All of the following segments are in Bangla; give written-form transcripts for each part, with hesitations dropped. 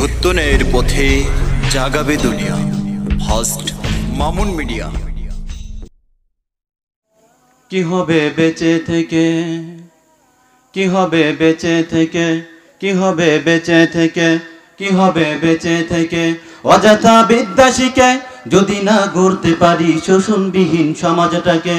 সত্য ন্যায়ের পথে জাগাবে দুনিয়া। Host Mamun media. কি হবে বেঁচে থেকে, কি হবে বেঁচে থেকে, কি হবে বেঁচে থেকে, কি হবে বেঁচে থেকে? অযথা বিদ্যা শিখে যদি না গড়তে পারি শোষণবিহীন সমাজটাকে।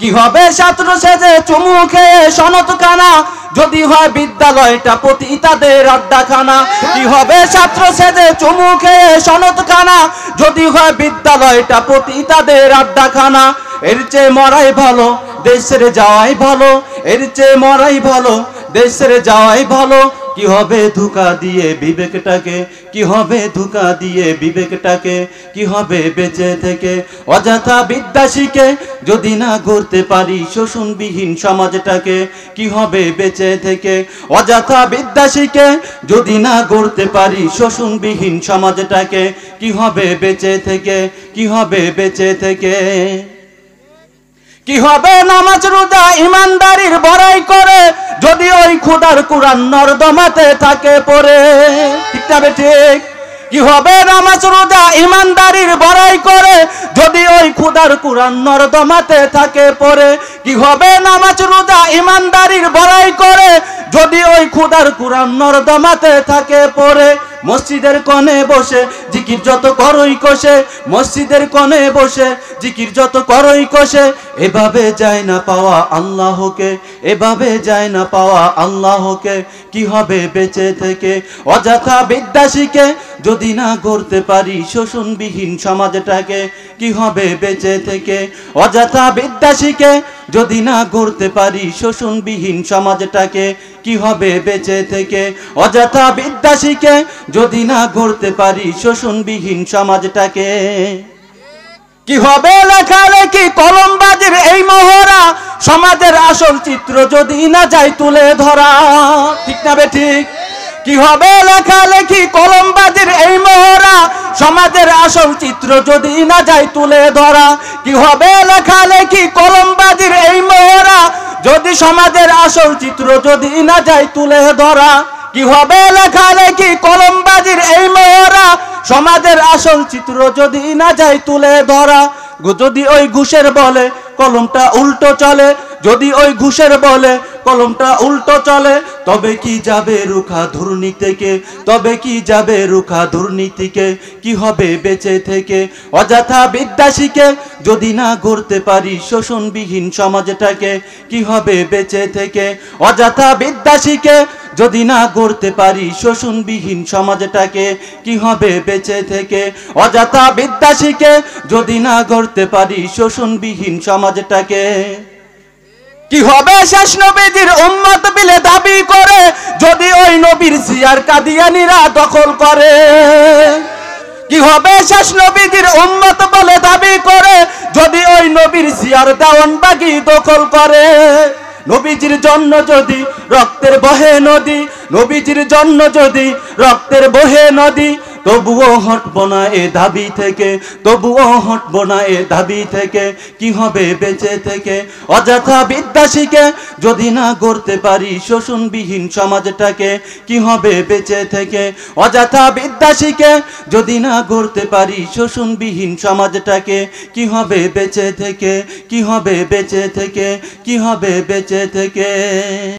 কি হবে ছাত্র সেজে চুমু খেয়ে সনত কানা যদি হয় বিদ্যালয়টা পতিতাদের আড্ডাখানা। কি হবে ছাত্র সেজে চুমু খেয়ে সনত কানা যদি হয় বিদ্যালয়টা পতিতাদের আড্ডাখানা। এর চেয়ে মরাই ভালো দেশের যাওয়াই ভালো, এর চেয়ে মরাই ভালো দেশের যাওয়াই ভালো। কি হবে ধোঁকা দিয়ে বিবেকটাকে, কি হবে ধোঁকা দিয়ে বিবেকটাকে, কি হবে বেঁচে থেকে? অযথা বিদ্যা শিখে যদি না গড়তে পারি শোষণবিহীন সমাজটাকে। কি হবে বেঁচে থেকে? অযথা বিদ্যা শিখে যদি না গড়তে পারি শোষণবিহীন সমাজটাকে। কি হবে বেঁচে থেকে, কি হবে বেঁচে থেকে? কি হবে নামাজ রোজা ইমানদারির বড়াই করে যদি ওই খোদার কুরআন নর্দমাতে থাকে পড়ে। ঠিক তবে ঠিক। কি হবে নামাজ রোজা ইমানদারির বড়াই করে যদি ওই খোদার কুরআন নর্দমাতে থাকে পড়ে। কি হবে নামাজ রোজা ইমানদারির বড়াই করে যদি ওই খোদার কুরআন নর্দমাতে থাকে পড়ে। মসজিদের কোণে বসে জিকির যত করই কষে, মসজিদের কোণে বসে জিকির যত করই কষে। এভাবে যায় না পাওয়া আল্লাহকে, এভাবে যায় না পাওয়া আল্লাহকে। কি হবে বেঁচে থেকে? অযথা বিদ্যা শিখে যদি না গড়তে পারি শোষণবিহীন সমাজটাকে। কি হবে বেঁচে থেকে? অযথা বিদ্যা শিখে যদি না গড়তে পারি শোষণবিহীন সমাজটাকে। কি হবে বেঁচে থেকে? অযথা বিদ্যা শিখে যদি না গড়তে পারি শোষণবিহীন সমাজটাকে। কি হবে লেখালেখি কলমবাজির এই মহড়া সমাজের আসল চিত্র যদি না যায় তুলে ধরা। ঠিক না বে ঠিক? কি হবে লেখালেখি কলমবাজির এই মহড়া সমাজের আসল চিত্র যদি না যায় তুলে ধরা। কি হবে লেখালেখি কলমবাজির এই মহড়া যদি সমাজের আসল চিত্র যদি না যায় তুলে ধরা। কি হবে লেখালেখি কলমবাজির এই মহড়া সমাজের আসল চিত্র যদি না যায় তুলে ধরা। যদি ওই ঘুষের বলে কলমটা উল্টো চলে, যদি ওই ঘুষের বলে কলমটা উল্টো চলে, তবে কি যাবে রুখা দুর্নীতিকে, তবে কি যাবে রুখা দুর্নীতিকে? কি হবে বেঁচে থেকে? অযথা বিদ্যা শিখে যদি না গড়তে পারি শোষণবিহীন সমাজটাকে। কি হবে বেঁচে থেকে? অযথা বিদ্যা শিখে যদি না গড়তে পারি শোষণবিহীন সমাজটাকে। কি হবে বেঁচে থেকে? অযথা বিদ্যা শিখে যদি না গড়তে পারি শোষণবিহীন সমাজটাকে। কি হবে শেষ নবীর উম্মত বিলে দাবি করে যদি ওই নবীর জিয়ার কাদিয়ানিরা দখল করে। কি হবে শেষ নবীর উম্মত বলে দাবি করে যদি ওই নবীর জিয়ার দাওয়ানবাগি দখল করে। নবীজির জন্য যদি রক্তের বহে নদী, নবীজির জন্য যদি রক্তের বহে নদী, তবুও হটব না এ দাবি থেকে, তবুও হটব না এ দাবি থেকে। কি হবে বেঁচে থেকে? অযথা বিদ্যা শিখে যদি না গড়তে পারি শোষণবিহীন সমাজটাকে। কি হবে বেঁচে থেকে? অযথা বিদ্যা শিখে যদি না গড়তে পারি শোষণবিহীন সমাজটাকে। কি হবে বেঁচে থেকে? কি হবে বেঁচে থেকে? কি হবে বেঁচে থেকে?